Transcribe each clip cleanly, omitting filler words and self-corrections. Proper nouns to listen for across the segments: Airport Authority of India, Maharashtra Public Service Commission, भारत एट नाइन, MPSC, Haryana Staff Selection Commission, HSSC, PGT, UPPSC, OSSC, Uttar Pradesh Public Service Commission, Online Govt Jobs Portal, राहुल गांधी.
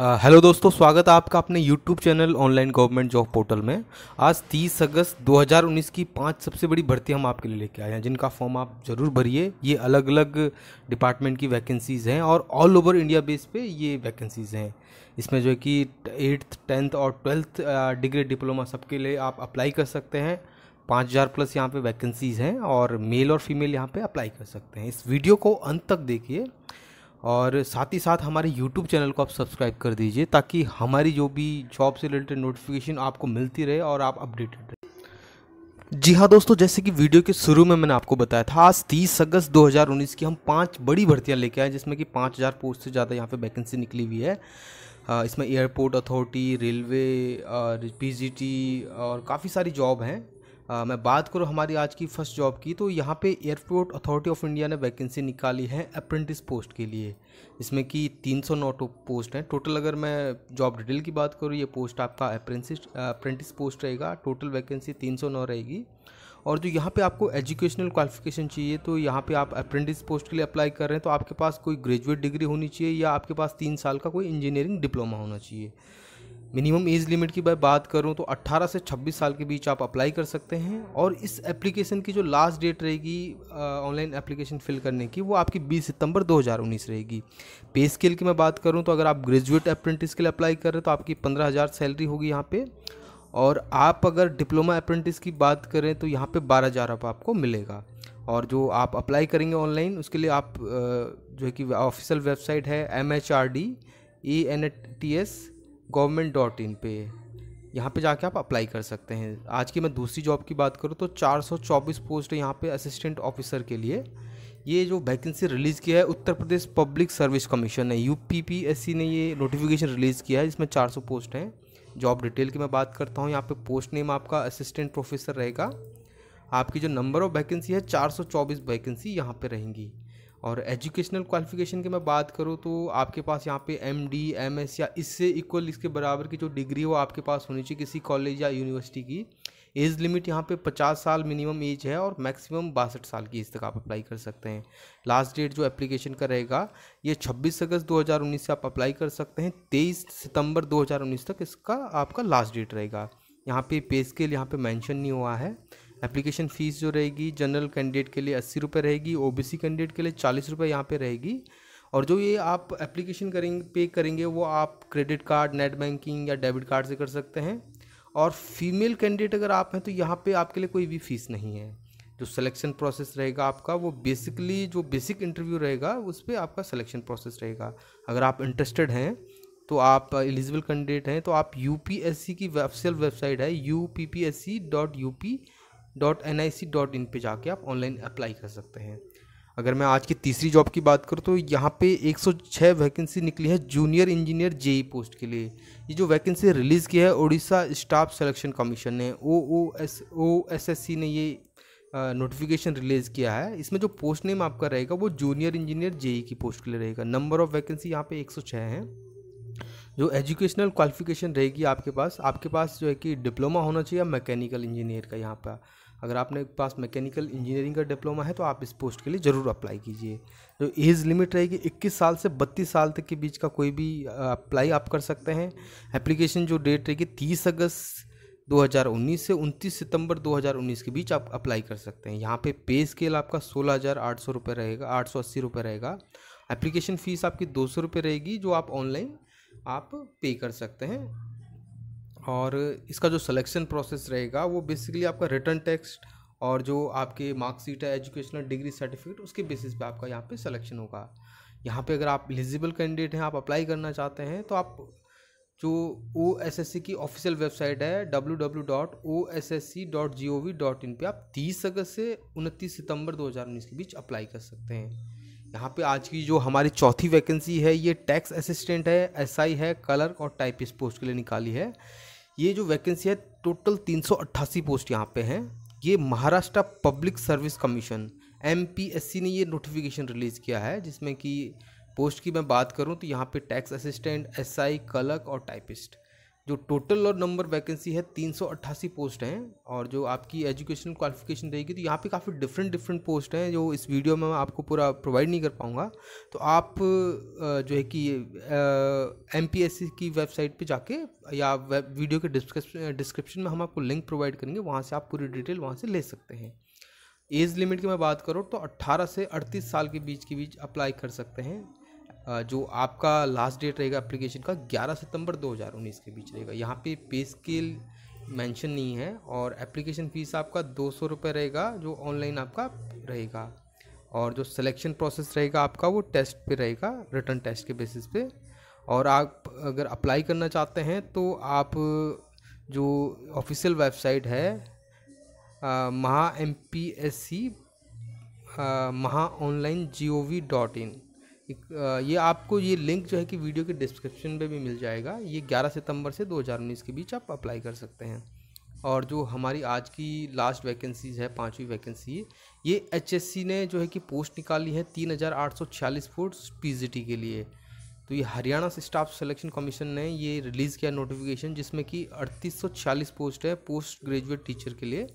Hello दोस्तों, स्वागत है आपका अपने YouTube channel online government job portal में। आज 30 अगस्त 2019 की 5 सबसे बड़ी भर्ती हम आपके लिए लेके आए हैं, जिनका फॉर्म आप ज़रूर भरिए। ये अलग अलग डिपार्टमेंट की वैकेंसीज़ हैं और ऑल ओवर इंडिया बेस पे ये वैकेंसीज़ हैं। इसमें जो है कि 8th 10th और 12th डिग्री डिप्लोमा सबके लिए आप अप्लाई कर सकते हैं। 5000 प्लस यहाँ पे वैकेंसीज़ हैं और मेल और फीमेल यहाँ पे अप्लाई कर सकते हैं। इस वीडियो को अंत तक देखिए और साथ ही साथ हमारे YouTube चैनल को आप सब्सक्राइब कर दीजिए, ताकि हमारी जो भी जॉब से रिलेटेड नोटिफिकेशन आपको मिलती रहे और आप अपडेटेड रहे। जी हाँ दोस्तों, जैसे कि वीडियो के शुरू में मैंने आपको बताया था, आज 30 अगस्त 2019 की हम 5 बड़ी भर्तियां लेके आए, जिसमें कि 5000 पोस्ट से ज़्यादा यहाँ पे वैकेंसी निकली हुई है। इसमें एयरपोर्ट अथॉरिटी, रेलवे और PGT और काफ़ी सारी जॉब हैं। मैं बात करूँ हमारी आज की फर्स्ट जॉब की, तो यहाँ पे एयरपोर्ट अथॉरिटी ऑफ इंडिया ने वैकेंसी निकाली है अप्रेंटिस पोस्ट के लिए, इसमें कि 309 पोस्ट हैं टोटल। अगर मैं जॉब डिटेल की बात करूँ, ये पोस्ट आपका अप्रेंटिस पोस्ट रहेगा। टोटल वैकेंसी 309 रहेगी। और जो यहाँ पे आपको एजुकेशनल क्वालिफिकेशन चाहिए, तो यहाँ पे आप अप्रेंटिस पोस्ट के लिए अप्लाई कर रहे हैं तो आपके पास कोई ग्रेजुएट डिग्री होनी चाहिए या आपके पास 3 साल का कोई इंजीनियरिंग डिप्लोमा होना चाहिए। मिनिमम एज लिमिट की मैं बात करूं तो 18 से 26 साल के बीच आप अप्लाई कर सकते हैं। और इस एप्लीकेशन की जो लास्ट डेट रहेगी ऑनलाइन एप्लीकेशन फिल करने की, वो आपकी 20 सितंबर 2019 रहेगी। पे स्केल की मैं बात करूं तो अगर आप ग्रेजुएट अप्रेंटिस के लिए अप्लाई कर रहे हैं तो आपकी 15,000 सैलरी होगी यहाँ पे। और आप अगर डिप्लोमा अप्रेंटिस की बात करें तो यहाँ पे 12,000 आपको मिलेगा। और जो आप अप्लाई करेंगे ऑनलाइन, उसके लिए आप जो है कि ऑफिशियल वेबसाइट है MHRDANTS.gov.in पे, यहाँ पे जाके आप अप्लाई कर सकते हैं। आज की मैं दूसरी जॉब की बात करूँ तो 424 पोस्ट है यहाँ पे असिस्टेंट ऑफिसर के लिए। ये जो वैकेंसी रिलीज़ किया है Uttar Pradesh public service commission ने, UPPSC ने ये नोटिफिकेशन रिलीज़ किया है, जिसमें 400 पोस्ट हैं। जॉब डिटेल की मैं बात करता हूँ, यहाँ पे पोस्ट नेम आपका असिस्टेंट प्रोफेसर रहेगा। आपकी जो नंबर ऑफ वैकेंसी है 424 वैकेंसी यहाँ पे रहेंगी। और एजुकेशनल क्वालिफिकेशन की मैं बात करूँ तो आपके पास यहाँ पे MD, MS या इससे इक्वल इसके बराबर की जो डिग्री हो आपके पास होनी चाहिए किसी कॉलेज या यूनिवर्सिटी की। एज लिमिट यहाँ पे 50 साल मिनिमम एज है और मैक्सिमम 62 साल की एज तक आप अप्लाई कर सकते हैं। लास्ट डेट जो एप्लीकेशन का रहेगा ये 26 अगस्त 2019 से आप अप्लाई कर सकते हैं। 23 सितंबर 2019 तक इसका आपका लास्ट डेट रहेगा। यहाँ पे पे स्केल यहाँ पे मेंशन नहीं हुआ है। एप्लीकेशन फ़ीस जो रहेगी जनरल कैंडिडेट के लिए 80 रुपये रहेगी, OBC कैंडिडेट के लिए 40 रुपये यहाँ पे रहेगी। और जो ये आप एप्लीकेशन करेंगे पे करेंगे वो आप क्रेडिट कार्ड, नेट बैंकिंग या डेबिट कार्ड से कर सकते हैं। और फीमेल कैंडिडेट अगर आप हैं तो यहाँ पे आपके लिए कोई भी फ़ीस नहीं है। जो सिलेक्शन प्रोसेस रहेगा आपका, वो बेसिकली जो बेसिक इंटरव्यू रहेगा उस पर आपका सिलेक्शन प्रोसेस रहेगा। अगर आप इंटरेस्टेड हैं तो आप एलिजिबल कैंडिडेट हैं तो आप UPSC की ऑफिशियल वेबसाइट है UPPSC.up.nic.in पे जाके आप ऑनलाइन अप्लाई कर सकते हैं। अगर मैं आज की तीसरी जॉब की बात करूँ तो यहाँ पे 106 वैकेंसी निकली है जूनियर इंजीनियर JE पोस्ट के लिए। ये जो वैकेंसी रिलीज़ की है ओडिशा स्टाफ सेलेक्शन कमीशन ने, OSSC ने ये नोटिफिकेशन रिलीज़ किया है। इसमें जो पोस्ट नेम आपका रहेगा वो जूनियर इंजीनियर JE की पोस्ट के लिए रहेगा। नंबर ऑफ़ वैकेंसी यहाँ पे 106 है। जो एजुकेशनल क्वालिफिकेशन रहेगी आपके पास जो है कि डिप्लोमा होना चाहिए मैकेनिकल इंजीनियर का। यहाँ पर अगर आपने पास मैकेनिकल इंजीनियरिंग का डिप्लोमा है तो आप इस पोस्ट के लिए ज़रूर अप्लाई कीजिए। जो एज लिमिट रहेगी 21 साल से 32 साल तक के बीच का कोई भी अप्लाई आप कर सकते हैं। एप्लीकेशन जो डेट रहेगी 30 अगस्त 2019 से 29 सितंबर 2019 के बीच आप अप्लाई कर सकते हैं। यहाँ पे स्केल आपका 16,800 रुपये रहेगा, 880 रुपये रहेगा। एप्लीकेशन फ़ीस आपकी 200 रुपये रहेगी, जो आप ऑनलाइन आप पे कर सकते हैं। और इसका जो सिलेक्शन प्रोसेस रहेगा वो बेसिकली आपका रिटन टेस्ट और जो आपके मार्कशीट है, एजुकेशनल डिग्री सर्टिफिकेट, उसके बेसिस पे आपका यहाँ पे सिलेक्शन होगा। यहाँ पे अगर आप एलिजिबल कैंडिडेट हैं, आप अप्लाई करना चाहते हैं तो आप जो OSSC की ऑफिशियल वेबसाइट है www.ossc.gov.in पे आप 30 अगस्त से 29 सितंबर 2019 के बीच अप्लाई कर सकते हैं। यहाँ पे आज की जो हमारी चौथी वैकेंसी है ये टैक्स असिस्टेंट है, SI है, क्लर्क और टाइपिस्ट पोस्ट के लिए निकाली है। ये जो वैकेंसी है टोटल 388 पोस्ट यहाँ पे हैं। ये Maharashtra public service commission MPSC ने ये नोटिफिकेशन रिलीज़ किया है, जिसमें कि पोस्ट की मैं बात करूँ तो यहाँ पे टैक्स असिस्टेंट, SI, क्लर्क और टाइपिस्ट जो टोटल और नंबर वैकेंसी है 388 पोस्ट हैं, और जो आपकी एजुकेशनल क्वालिफिकेशन रहेगी तो यहाँ पे काफ़ी डिफरेंट पोस्ट हैं जो इस वीडियो में मैं आपको पूरा प्रोवाइड नहीं कर पाऊँगा। तो आप जो है कि एमपीएससी की वेबसाइट पे जाके या वीडियो के डिस्क्रिप्शन में हम आपको लिंक प्रोवाइड करेंगे, वहाँ से आप पूरी डिटेल वहाँ से ले सकते हैं। एज लिमिट की मैं बात करूँ तो 18 से 38 साल के बीच अप्लाई कर सकते हैं। जो आपका लास्ट डेट रहेगा एप्लीकेशन का 11 सितंबर 2019 के बीच रहेगा। यहाँ पे पे स्केल मेंशन नहीं है और एप्लीकेशन फ़ीस आपका 200 रुपये रहेगा जो ऑनलाइन आपका रहेगा, और जो सिलेक्शन प्रोसेस रहेगा आपका वो टेस्ट पे रहेगा, रिटर्न टेस्ट के बेसिस पे। और आप अगर अप्लाई करना चाहते हैं तो आप जो ऑफिशियल वेबसाइट है mahampsc mahaonlinegov.in, ये आपको ये लिंक जो है कि वीडियो के डिस्क्रिप्शन में भी मिल जाएगा। ये 11 सितंबर से 2019 के बीच आप अप्लाई कर सकते हैं। और जो हमारी आज की लास्ट वैकेंसीज़ है, पांचवी वैकेंसी, ये एचएससी ने जो है कि पोस्ट निकाली है 3846 पोस्ट पीजीटी के लिए। तो ये हरियाणा स्टाफ सिलेक्शन कमीशन ने ये रिलीज़ किया नोटिफिकेशन, जिसमें कि 3846 पोस्ट है पोस्ट ग्रेजुएट टीचर के लिए।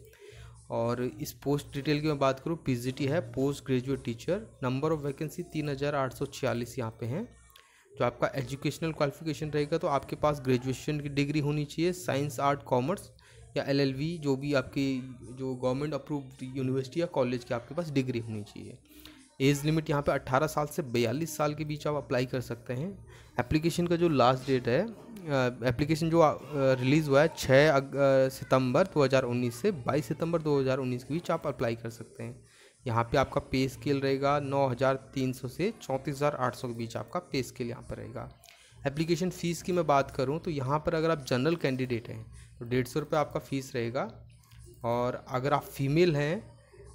और इस पोस्ट डिटेल की मैं बात करूँ, पीजीटी है post graduate teacher, number of vacancy 3846 यहाँ पे हैं। जो आपका एजुकेशनल क्वालिफिकेशन रहेगा तो आपके पास ग्रेजुएशन की डिग्री होनी चाहिए, साइंस आर्ट कॉमर्स या एलएलबी, जो भी आपकी जो गवर्नमेंट अप्रूव्ड यूनिवर्सिटी या कॉलेज की आपके पास डिग्री होनी चाहिए। एज लिमिट यहाँ पे 18 साल से 42 साल के बीच आप अप्लाई कर सकते हैं। एप्लीकेशन का जो लास्ट डेट है, एप्लीकेशन जो रिलीज़ हुआ है 6 सितंबर 2019 से 22 सितंबर 2019 के बीच आप अप्लाई कर सकते हैं। यहाँ पे आपका पे स्केल रहेगा 9,300 से 34,800 के बीच आपका पे स्केल यहाँ पर रहेगा। एप्लीकेशन फ़ीस की मैं बात करूँ तो यहाँ पर अगर आप जनरल कैंडिडेट हैं तो 150 रुपये आपका फ़ीस रहेगा, और अगर आप फीमेल हैं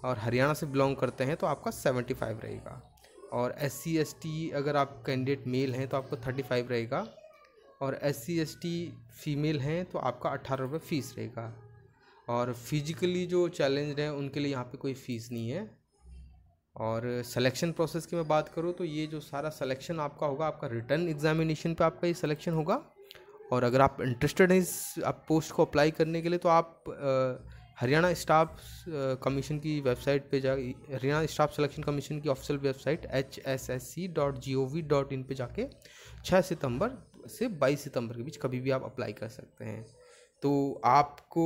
और हरियाणा से बिलोंग करते हैं तो आपका 75 रहेगा, और SC ST अगर आप कैंडिडेट मेल हैं तो आपको 35 रहेगा, और SC ST फीमेल हैं तो आपका 18 रुपये फ़ीस रहेगा। और फिजिकली जो चैलेंज्ड हैं उनके लिए यहाँ पे कोई फ़ीस नहीं है। और सिलेक्शन प्रोसेस की मैं बात करूँ तो ये जो सारा सिलेक्शन आपका होगा, आपका रिटर्न एग्जामिनेशन पे आपका ये सिलेक्शन होगा। और अगर आप इंटरेस्टेड हैं इस पोस्ट को अप्लाई करने के लिए तो आप हरियाणा स्टाफ कमीशन की वेबसाइट पे जा, हरियाणा स्टाफ सिलेक्शन कमीशन की ऑफिशियल वेबसाइट hssc.gov.in पे जाके 6 सितंबर से 22 सितंबर के बीच कभी भी आप अप्लाई कर सकते हैं। तो आपको